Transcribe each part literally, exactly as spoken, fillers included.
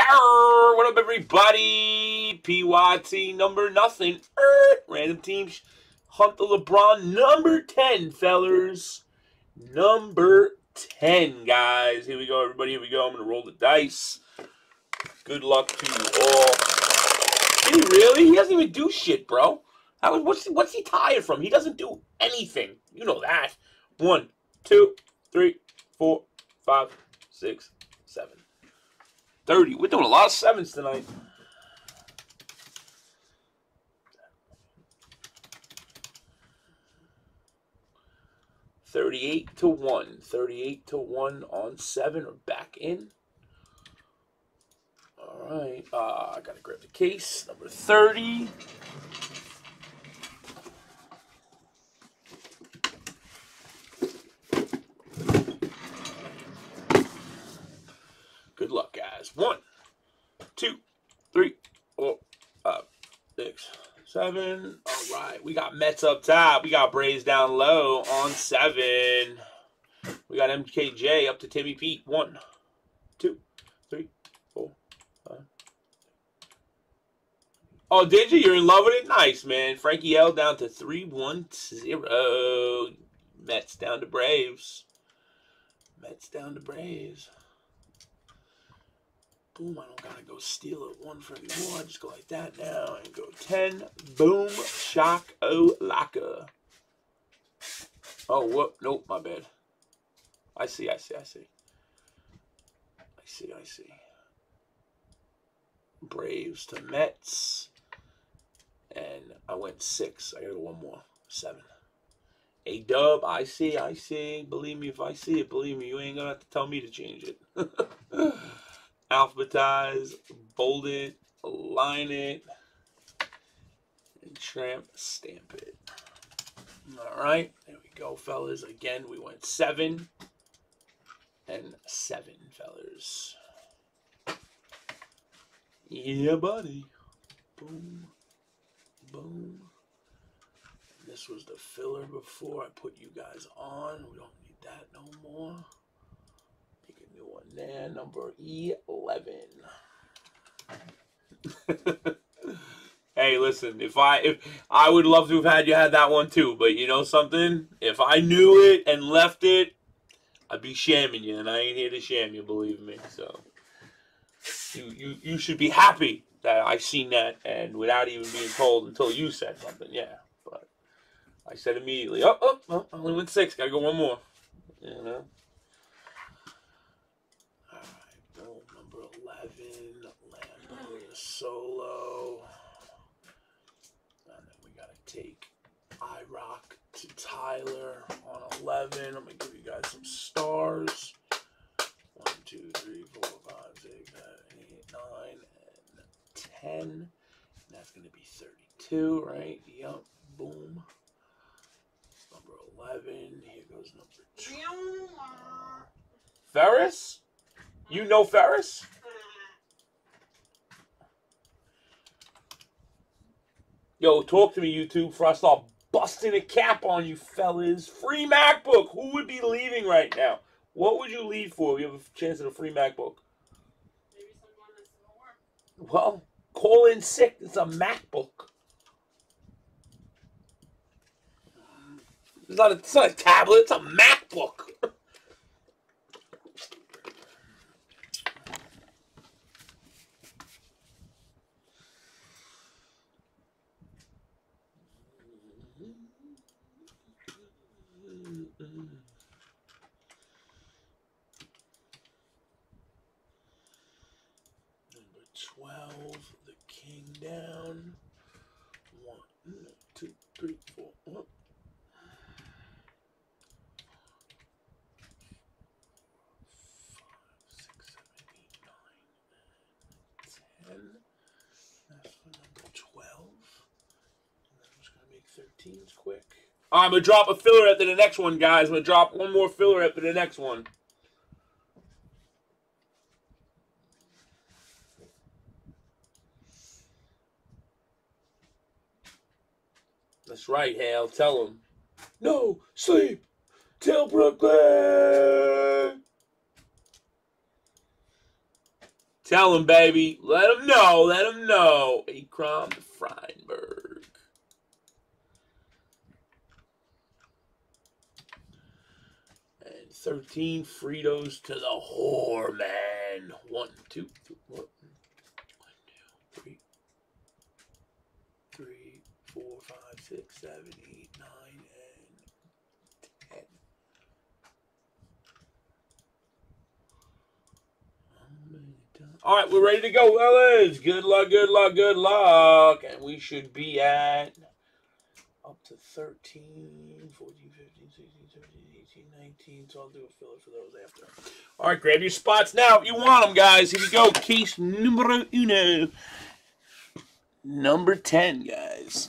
Yarr, what up, everybody? P Y T number nothing. Er, random teams hunt the LeBron number ten, fellers. Number ten, guys. Here we go, everybody. Here we go. I'm gonna roll the dice. Good luck to you all. Did he really? He doesn't even do shit, bro. How was what's what's he tired from? He doesn't do anything. You know that. One, two, three, four, five, six, seven. thirty. We're doing a lot of sevens tonight. Thirty-eight to one. Thirty-eight to one on seven or back in. All right. Uh, I gotta grab the case. Number thirty. Good luck, guys. One, two, three, four, five, six, seven. All right. We got Mets up top. We got Braves down low on seven. We got M K J up to Timmy Pete. One, two, three, four, five. Oh, did you? You're in love with it? Nice, man. Frankie L down to three, one, zero. Mets down to Braves. Mets down to Braves. Boom, I don't gotta go steal it one for anymore. I just go like that now and go ten. Boom, shock, oh, laka. Oh, whoop, nope, my bad. I see, I see, I see. I see, I see. Braves to Mets. And I went six. I gotta go one more. Seven. A dub, I see, I see. Believe me, if I see it, believe me, you ain't gonna have to tell me to change it. Alphabetize, bold it, align it, and tramp stamp it. All right, there we go, fellas. Again, we went seven and seven, fellas. Yeah, buddy. Boom, boom. And this was the filler before I put you guys on. We don't need that no more. One there, number eleven. Hey, listen, if I if I would love to have had you had that one too, but you know something? If I knew it and left it, I'd be shamming you, and I ain't here to sham you, believe me. So you you you should be happy that I seen that, and without even being told until you said something, yeah. But I said immediately, oh oh, oh I only went six, gotta go one more, you know. Solo, and then we gotta take I Rock to Tyler on eleven. I'm gonna give you guys some stars. One, two, three, four, five, six, seven, eight, nine, and ten. And that's gonna be thirty-two, right? Yep. Boom. Number eleven. Here goes number two. Ferris? You know Ferris? Yo, talk to me, YouTube, before I start busting a cap on you fellas. Free MacBook. Who would be leaving right now? What would you leave for if you have a chance at a free MacBook? Maybe someone that's in the work. Well, call in sick. It's a MacBook. It's not a, it's not a tablet. It's a MacBook. twelve, the king down. One, two, three, four. One. Five, six, seven, eight, nine, ten. That's for number twelve. And I'm just gonna make thirteens quick. All right, I'm gonna drop a filler after the next one, guys. I'm gonna drop one more filler after the next one. That's right, Hale. Tell him. No sleep till Brooklyn. Tell him, baby. Let him know. Let him know. Akram Freinberg. And thirteen Fritos to the whore, man. One, two, three, one, two, three, three, four, five, six, seven, eight, nine, and ten. All right, we're ready to go, fellas. Good luck, good luck, good luck. And we should be at up to thirteen, fourteen, fifteen, sixteen, seventeen, eighteen, nineteen. So I'll do a filler for those after. All right, grab your spots now if you want them, guys. Here we go. Case numero uno. Number ten, guys.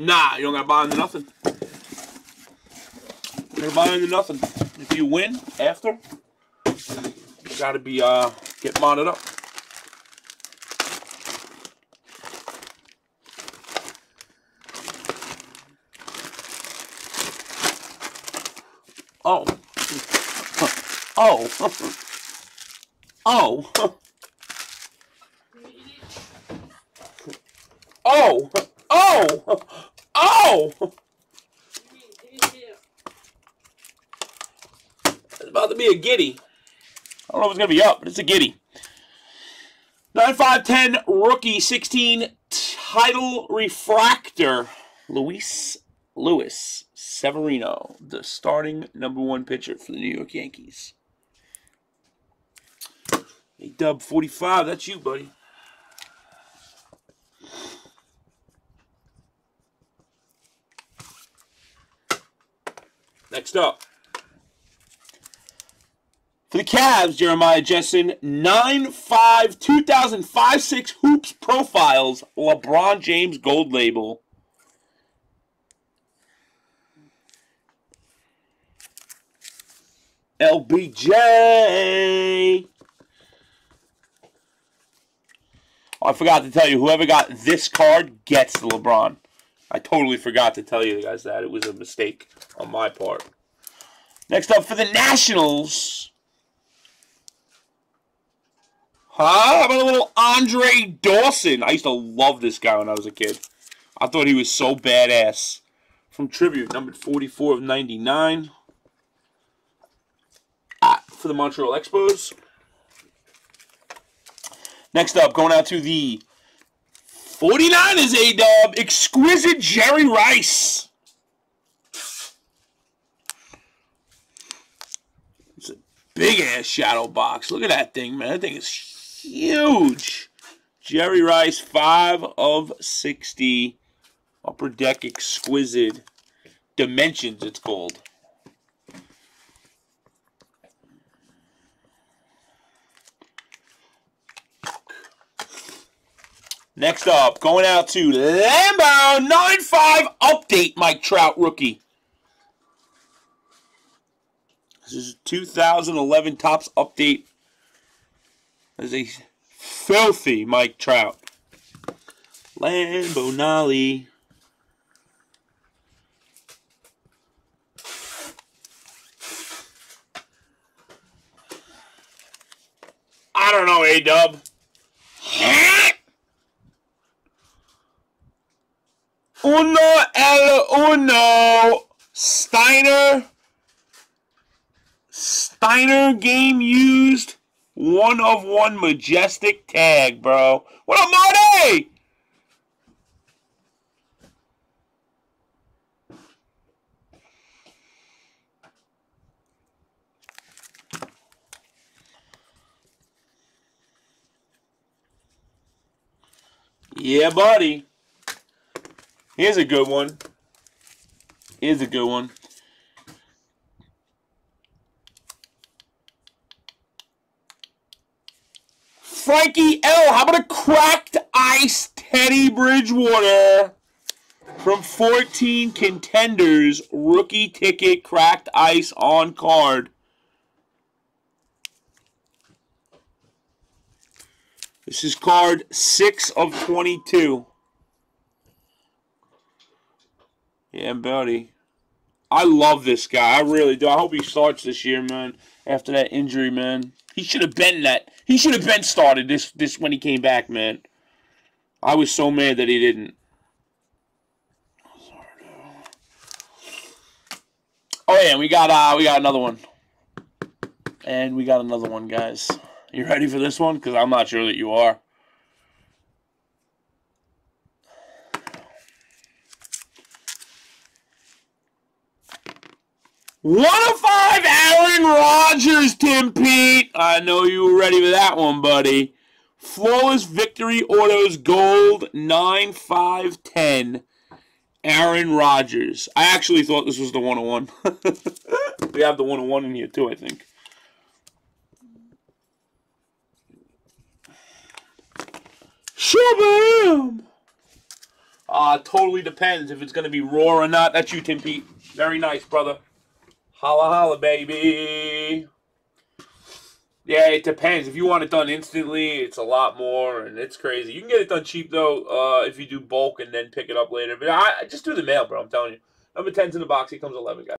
Nah, you don't gotta buy into nothing. You don't buy into nothing. If you win after, you gotta be uh get modded up. Oh, oh, oh, oh, oh. Oh! It's about to be a giddy. I don't know if it's going to be up, but it's a giddy. nine five ten rookie sixteen title refractor. Luis, Luis Severino, the starting number one pitcher for the New York Yankees. A dub forty-five. That's you, buddy. Next up, for the Cavs, Jeremiah Jensen, nine five, two thousand five six Hoops Profiles, LeBron James Gold Label. L B J. Oh, I forgot to tell you, whoever got this card gets the LeBron. I totally forgot to tell you guys that. It was a mistake on my part. Next up for the Nationals. Huh? How about a little Andre Dawson? I used to love this guy when I was a kid. I thought he was so badass. From Tribute, numbered forty-four of ninety-nine. Ah, for the Montreal Expos. Next up, going out to the forty-niners, A-Dub, exquisite Jerry Rice. It's a big-ass shadow box. Look at that thing, man. That thing is huge. Jerry Rice, five of sixty. Upper Deck Exquisite. Dimensions, it's called. Next up, going out to Lambo, nine five update Mike Trout rookie. This is a two thousand eleven Topps update. This is a filthy Mike Trout. Lambo Nolly. I don't know, A-Dub. Uno el uno Steiner Steiner game used one of one majestic tag, bro. What up, Marty? Yeah, buddy. Here's a good one. Here's a good one. Frankie L. How about a cracked ice Teddy Bridgewater from fourteen Contenders? Rookie ticket, cracked ice on card. This is card six of twenty-two. Yeah, buddy. I love this guy. I really do. I hope he starts this year, man, after that injury, man. He should have been that. He should have been started this, this when he came back, man. I was so mad that he didn't. Oh, yeah, we got, uh, we got another one. And we got another one, guys. You ready for this one? Because I'm not sure that you are. one of five, Aaron Rodgers, Tim Pete. I know you were ready for that one, buddy. Flawless Victory Autos Gold nine five ten. Aaron Rodgers. I actually thought this was the one oh one. We have the one oh one in here too, I think. Shabam! Uh, totally depends if it's going to be raw or not. That's you, Tim Pete. Very nice, brother. Holla, holla, baby. Yeah, it depends. If you want it done instantly, it's a lot more, and it's crazy. You can get it done cheap, though, uh, if you do bulk and then pick it up later. But I, I just do the mail, bro. I'm telling you. Number ten's in the box. He comes eleven, guys.